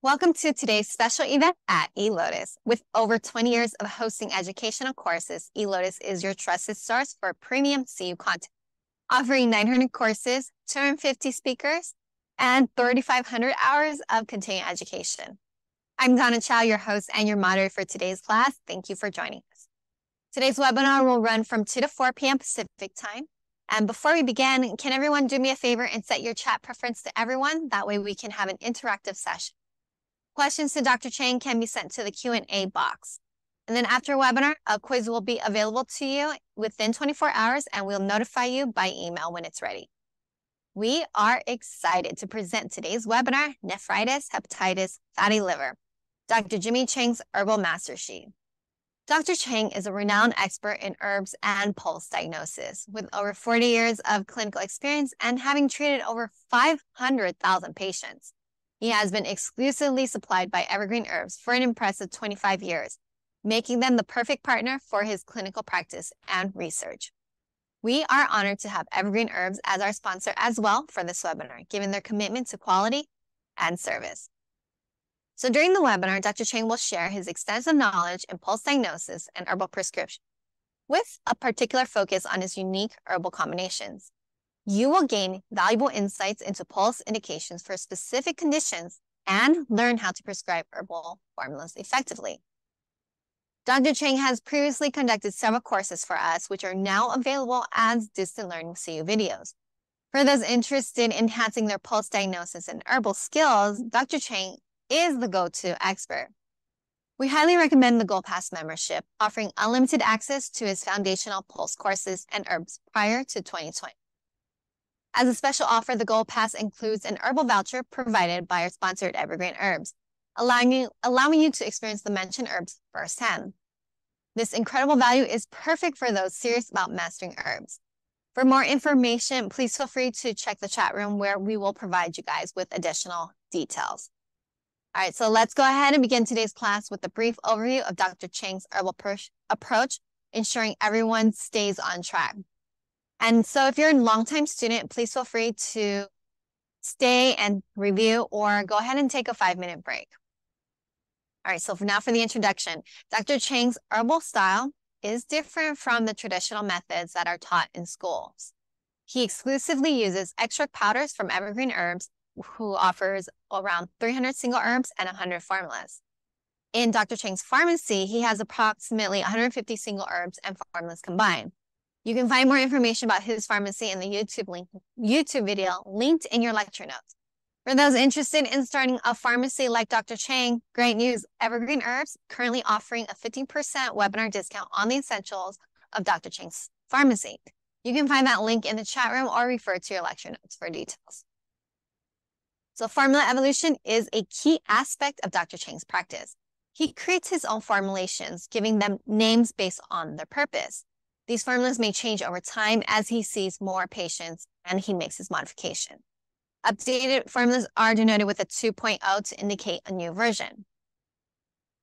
Welcome to today's special event at eLotus. With over 20 years of hosting educational courses, eLotus is your trusted source for premium CU content, offering 900 courses, 250 speakers, and 3,500 hours of continuing education. I'm Donna Chow, your host and your moderator for today's class. Thank you for joining us. Today's webinar will run from 2 to 4 p.m. Pacific time. And before we begin, can everyone do me a favor and set your chat preference to everyone? That way we can have an interactive session. Questions to Dr. Chang can be sent to the Q&A box. And then after webinar, a quiz will be available to you within 24 hours, and we'll notify you by email when it's ready. We are excited to present today's webinar, Nephritis, Hepatitis, Fatty Liver, Dr. Jimmy Chang's Herbal Master Sheet. Dr. Chang is a renowned expert in herbs and pulse diagnosis, with over 40 years of clinical experience and having treated over 500,000 patients. He has been exclusively supplied by Evergreen Herbs for an impressive 25 years, making them the perfect partner for his clinical practice and research. We are honored to have Evergreen Herbs as our sponsor as well for this webinar, given their commitment to quality and service. So during the webinar, Dr. Chang will share his extensive knowledge in pulse diagnosis and herbal prescription, with a particular focus on his unique herbal combinations. You will gain valuable insights into pulse indications for specific conditions and learn how to prescribe herbal formulas effectively. Dr. Chang has previously conducted several courses for us, which are now available as Distant Learning CU videos. For those interested in enhancing their pulse diagnosis and herbal skills, Dr. Chang is the go-to expert. We highly recommend the Gold Pass membership, offering unlimited access to his foundational pulse courses and herbs prior to 2020. As a special offer, the Gold Pass includes an herbal voucher provided by our sponsor at Evergreen Herbs, allowing you to experience the mentioned herbs firsthand. This incredible value is perfect for those serious about mastering herbs. For more information, please feel free to check the chat room where we will provide you guys with additional details. All right, so let's go ahead and begin today's class with a brief overview of Dr. Chang's herbal approach, ensuring everyone stays on track. And so if you're a longtime student, please feel free to stay and review or go ahead and take a 5-minute break. All right, so now for the introduction. Dr. Chang's herbal style is different from the traditional methods that are taught in schools. He exclusively uses extract powders from Evergreen Herbs, who offers around 300 single herbs and 100 formulas. In Dr. Chang's pharmacy, he has approximately 150 single herbs and formulas combined. You can find more information about his pharmacy in the YouTube video linked in your lecture notes. For those interested in starting a pharmacy like Dr. Chang, great news, Evergreen Herbs currently offering a 15% webinar discount on the essentials of Dr. Chang's pharmacy. You can find that link in the chat room or refer to your lecture notes for details. So formula evolution is a key aspect of Dr. Chang's practice. He creates his own formulations, giving them names based on their purpose. These formulas may change over time as he sees more patients and he makes his modification. Updated formulas are denoted with a 2.0 to indicate a new version.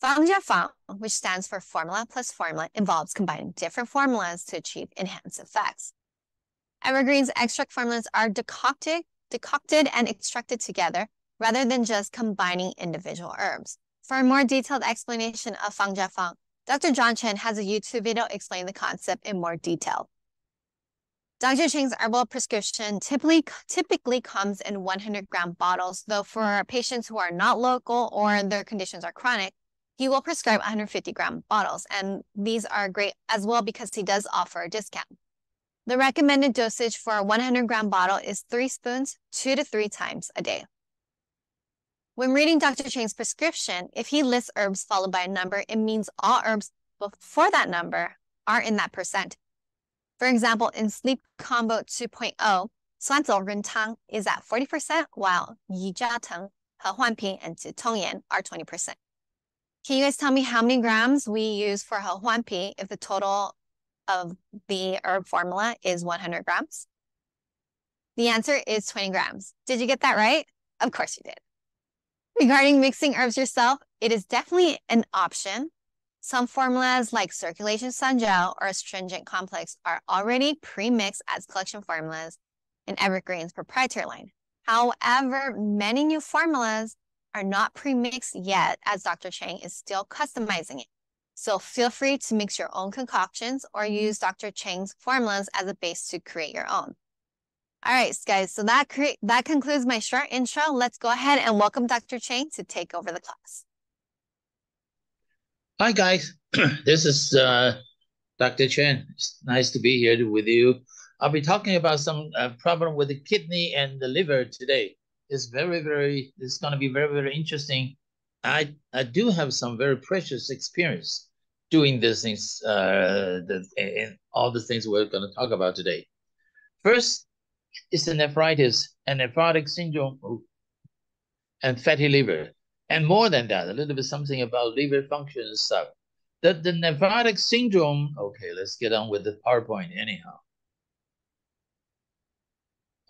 Fang Jia Fang, which stands for formula plus formula, involves combining different formulas to achieve enhanced effects. Evergreen's extract formulas are decocted and extracted together rather than just combining individual herbs. For a more detailed explanation of Fang Jia Fang, Dr. John Chen has a YouTube video explaining the concept in more detail. Dr. Chang's herbal prescription typically comes in 100-gram bottles, though for patients who are not local or their conditions are chronic, he will prescribe 150-gram bottles, and these are great as well because he does offer a discount. The recommended dosage for a 100-gram bottle is 3 spoons 2 to 3 times a day. When reading Dr. Chang's prescription, if he lists herbs followed by a number, it means all herbs before that number are in that percent. For example, in Sleep Combo 2.0, 酸枣 仁 Tang is at 40%, while宜家 藤, 何花瓶, and 子通眼 are 20%. Can you guys tell me how many grams we use for 何花瓶if the total of the herb formula is 100 grams? The answer is 20 grams. Did you get that right? Of course you did. Regarding mixing herbs yourself, it is definitely an option. Some formulas like Circulation Sun Gel or Astringent Complex are already pre-mixed as collection formulas in Evergreen's proprietary line. However, many new formulas are not pre-mixed yet, as Dr. Chang is still customizing it. So feel free to mix your own concoctions or use Dr. Chang's formulas as a base to create your own. All right, guys, so that concludes my short intro. Let's go ahead and welcome Dr. Chang to take over the class. Hi, guys. This is Dr. Chen. It's nice to be here with you. I'll be talking about some problem with the kidney and the liver today. It's going to be very, very interesting. I do have some very precious experience doing these things, and all the things we're going to talk about today. First is the nephritis and nephrotic syndrome and fatty liver. And more than that, a little bit something about liver function and stuff. The nephrotic syndrome, okay, let's get on with the PowerPoint anyhow.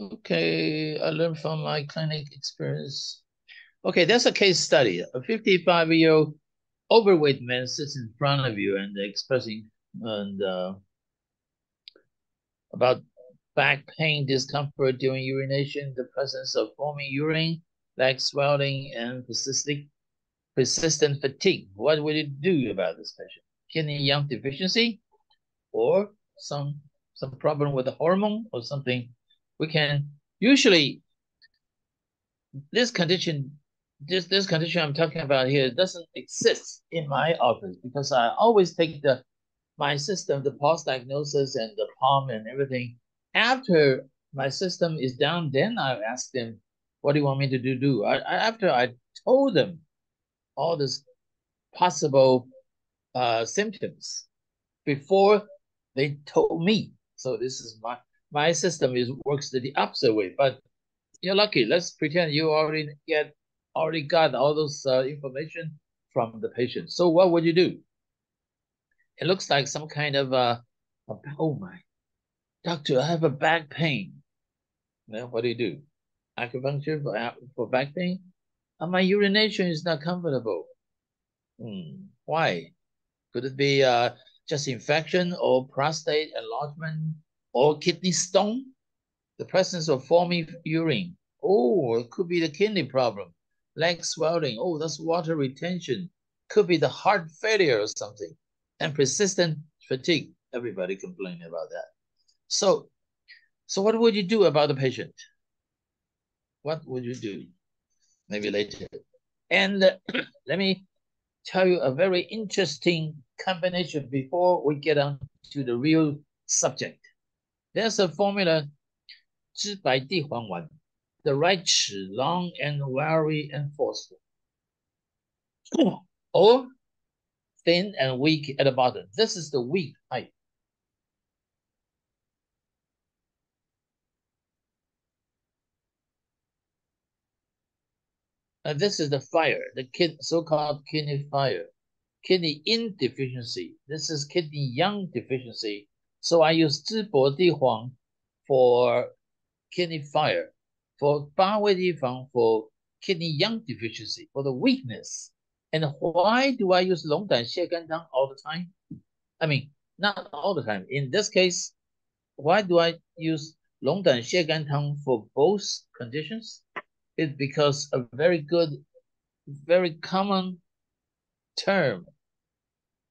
Okay, I learned from my clinic experience. Okay, that's a case study. A 55-year-old overweight man sits in front of you and expressing about back pain, discomfort during urination, the presence of forming urine, leg swelling, and persistent fatigue. What would you do about this patient? Kidney yang deficiency, or some problem with the hormone or something? We can usually this condition I'm talking about here doesn't exist in my office because I always take my system, the pulse diagnosis and the palm and everything. After my system is down, then I ask them, what do you want me to do? After I told them all these possible symptoms before they told me. So this is my system works the opposite way, but you're lucky. Let's pretend you already got all those information from the patient. So what would you do? It looks like some kind of oh my, doctor, I have a back pain. Now what do you do? Acupuncture for back pain? And my urination is not comfortable. Why? Could it be just infection or prostate enlargement or kidney stone? The presence of forming urine. Oh, it could be the kidney problem. Leg swelling. Oh, that's water retention. Could be the heart failure or something. And persistent fatigue. Everybody complaining about that. So what would you do about the patient? What would you do? Maybe later. And let me tell you a very interesting combination before we get on to the real subject. There's a formula, Zhibai Dihuang Wan, the right chi, long and wiry and forceful, or thin and weak at the bottom. This is the weak type. And this is the fire, the so-called kidney fire, kidney yin deficiency. This is kidney yang deficiency. So I use Zi Bo Di Huang for kidney fire, for Ba Wei Di Huang for kidney yang deficiency, for the weakness. And why do I use Long Dan Xie Gan Tang all the time? I mean, not all the time. In this case, why do I use Long Dan Xie Gan Tang for both conditions? It's because a very good, very common term,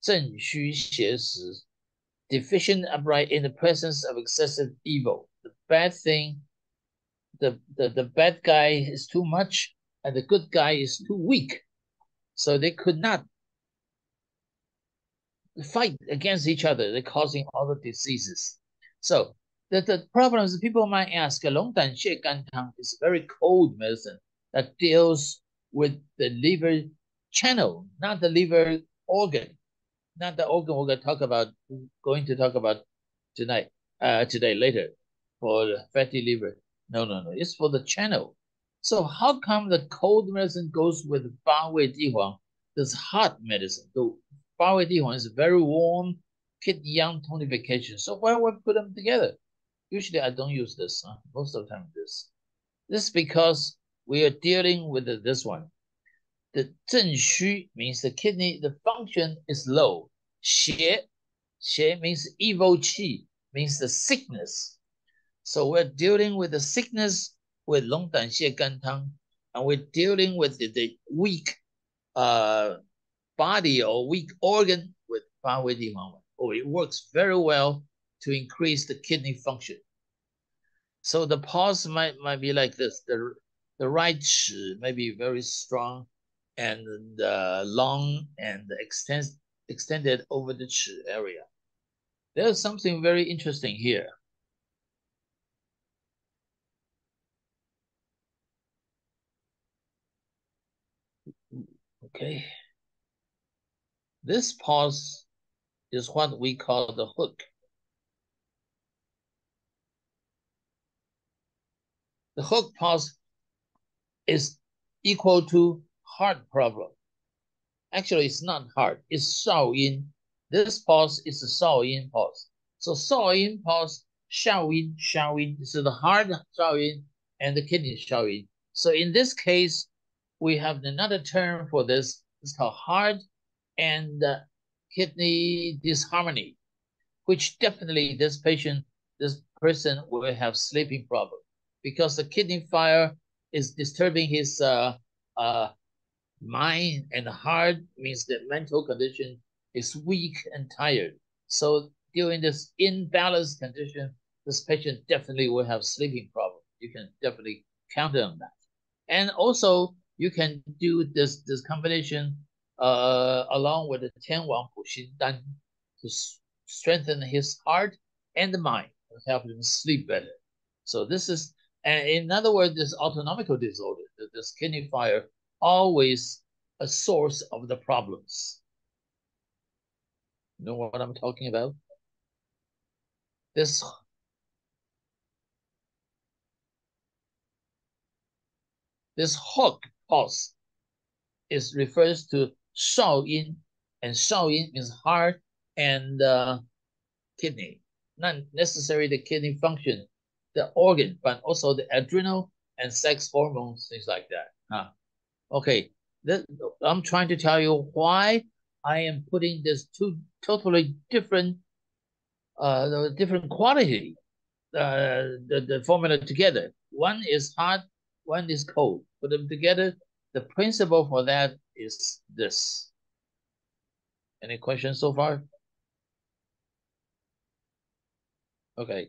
Zhen Xu Xie Shi, deficient upright in the presence of excessive evil. The bad thing, the bad guy is too much, and the good guy is too weak. So they could not fight against each other. They're causing all the diseases. So the problems people might ask, Long Dan Xie Gan Tang is a very cold medicine that deals with the liver channel, not the liver organ. Not the organ we're going to talk about tonight, today, later, for the fatty liver. No. It's for the channel. So how come the cold medicine goes with Ba Wei Di Huang, this hot medicine? The Ba Wei Di Huang is very warm, kidney yang tonification. So why would we put them together? Usually I don't use this, most of the time this. This is because we are dealing with this one. The zhen xu means the kidney, the function is low. Xie means evil qi, means the sickness. So we're dealing with the sickness with Long Dan Xie Gan Tang, and we're dealing with the weak body or weak organ with Ba Wei Di Huang Wan. Oh, it works very well to increase the kidney function. So the pulse might be like this. The right chi may be very strong and long and extended over the chi area. There's something very interesting here. Okay. This pulse is what we call the hook. The hook pulse is equal to heart problem. Actually, it's not heart, it's Shao Yin. This pulse is the Shao Yin pulse. So Shao Yin pulse, Shao Yin, this is the heart Shao Yin and the kidney Shao Yin. So in this case, we have another term for this. It's called heart and kidney disharmony, which definitely this person will have sleeping problem because the kidney fire is disturbing his mind, and heart means the mental condition is weak and tired. So during this imbalanced condition, this patient definitely will have sleeping problem. You can definitely count on that. And also, you can do this combination along with the Tian Wang Bu Xin Dan to strengthen his heart and the mind and help him sleep better. So this is, and in other words, this autonomic disorder, this kidney fire, always a source of the problems. You know what I'm talking about? This. This hook pulse is refers to Shao Yin, and Shao Yin is heart and kidney. Not necessarily the kidney function, the organ, but also the adrenal and sex hormones, things like that. Huh. Okay, I'm trying to tell you why I am putting these two totally different, different quality, the formula together. One is hot, one is cold. Put them together. The principle for that is this. Any questions so far? Okay.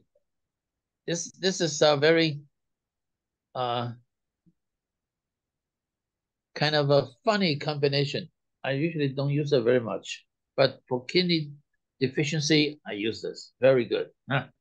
This is a very kind of a funny combination. I usually don't use it very much, but for kidney deficiency, I use this. Very good. Huh.